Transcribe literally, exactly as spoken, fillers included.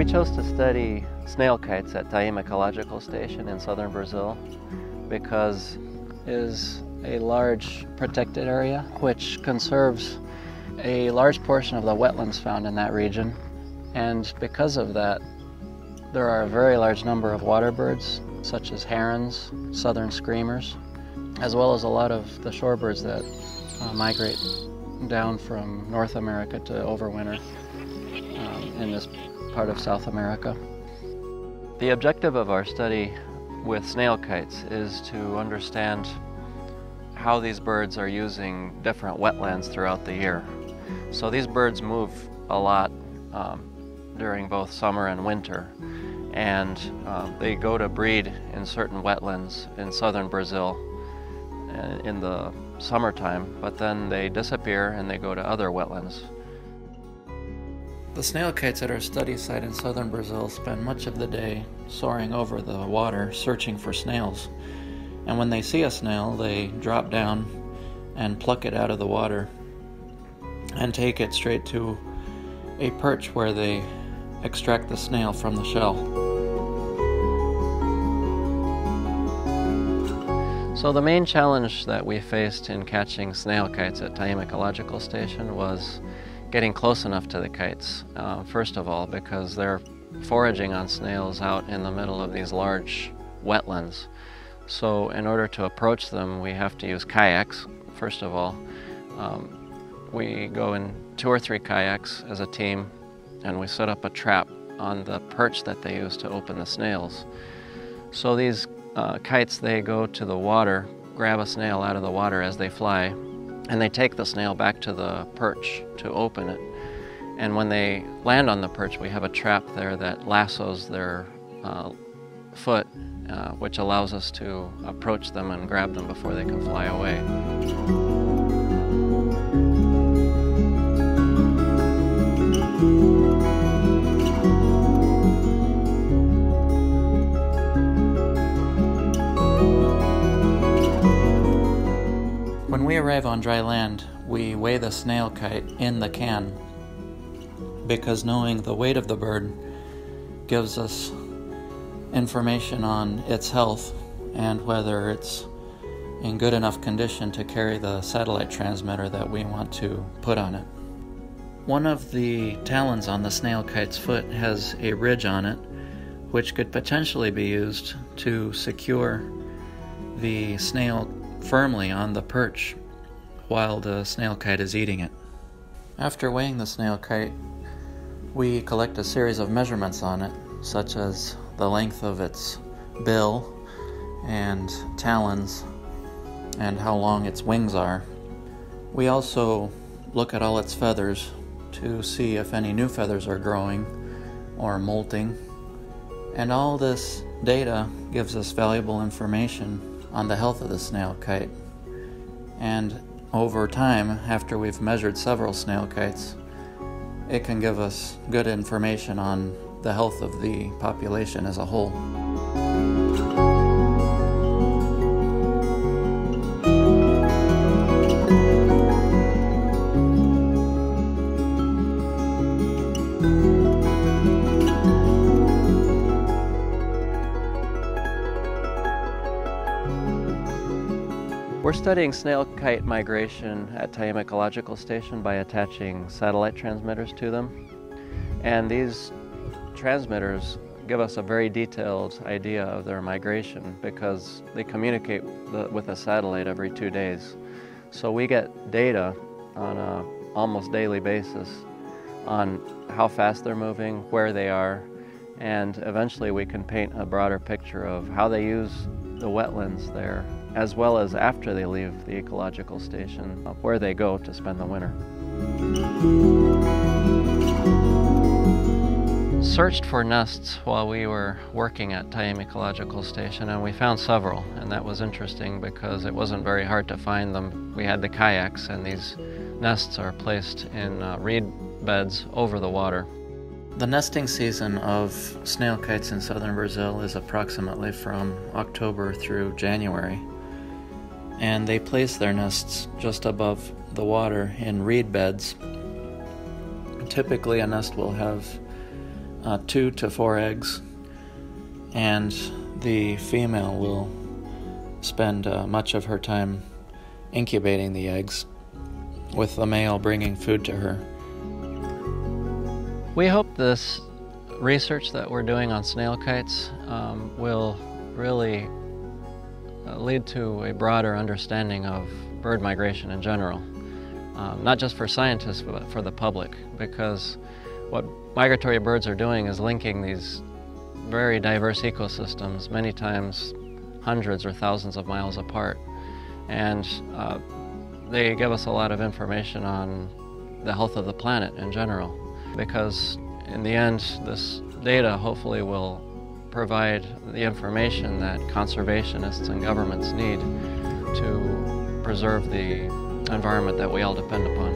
We chose to study snail kites at Taim Ecological Station in southern Brazil because it is a large protected area which conserves a large portion of the wetlands found in that region, and because of that there are a very large number of water birds such as herons, southern screamers, as well as a lot of the shorebirds that uh, migrate down from North America to overwinter um, in this part of South America. The objective of our study with snail kites is to understand how these birds are using different wetlands throughout the year. So these birds move a lot um, during both summer and winter, and uh, they go to breed in certain wetlands in southern Brazil in the summertime, but then they disappear and they go to other wetlands. The snail kites at our study site in southern Brazil spend much of the day soaring over the water searching for snails. And when they see a snail, they drop down and pluck it out of the water and take it straight to a perch where they extract the snail from the shell. So the main challenge that we faced in catching snail kites at Taim Ecological Station was getting close enough to the kites, uh, first of all, because they're foraging on snails out in the middle of these large wetlands. So in order to approach them, we have to use kayaks, first of all. Um, we go in two or three kayaks as a team, and we set up a trap on the perch that they use to open the snails. So these uh, kites, they go to the water, grab a snail out of the water as they fly, and they take the snail back to the perch to open it. And when they land on the perch, we have a trap there that lassos their uh, foot, uh, which allows us to approach them and grab them before they can fly away. When we arrive on dry land, we weigh the snail kite in the can, because knowing the weight of the bird gives us information on its health and whether it's in good enough condition to carry the satellite transmitter that we want to put on it. One of the talons on the snail kite's foot has a ridge on it, which could potentially be used to secure the snail firmly on the perch while the snail kite is eating it. After weighing the snail kite, we collect a series of measurements on it, such as the length of its bill and talons and how long its wings are. We also look at all its feathers to see if any new feathers are growing or molting, and all this data gives us valuable information on the health of the snail kite. And over time, after we've measured several snail kites, it can give us good information on the health of the population as a whole. We're studying snail kite migration at Taim Ecological Station by attaching satellite transmitters to them. And these transmitters give us a very detailed idea of their migration because they communicate with a satellite every two days. So we get data on an almost daily basis on how fast they're moving, where they are, and eventually we can paint a broader picture of how they use the wetlands there, as well as after they leave the ecological station, where they go to spend the winter. Searched for nests while we were working at Taim Ecological Station, and we found several, and that was interesting because it wasn't very hard to find them. We had the kayaks, and these nests are placed in uh, reed beds over the water. The nesting season of snail kites in southern Brazil is approximately from October through January, and they place their nests just above the water in reed beds. Typically a nest will have uh, two to four eggs, and the female will spend uh, much of her time incubating the eggs, with the male bringing food to her. We hope this research that we're doing on snail kites um, will really uh, lead to a broader understanding of bird migration in general, um, not just for scientists but for the public, because what migratory birds are doing is linking these very diverse ecosystems, many times hundreds or thousands of miles apart, and uh, they give us a lot of information on the health of the planet in general, because in the end this data hopefully will provide the information that conservationists and governments need to preserve the environment that we all depend upon.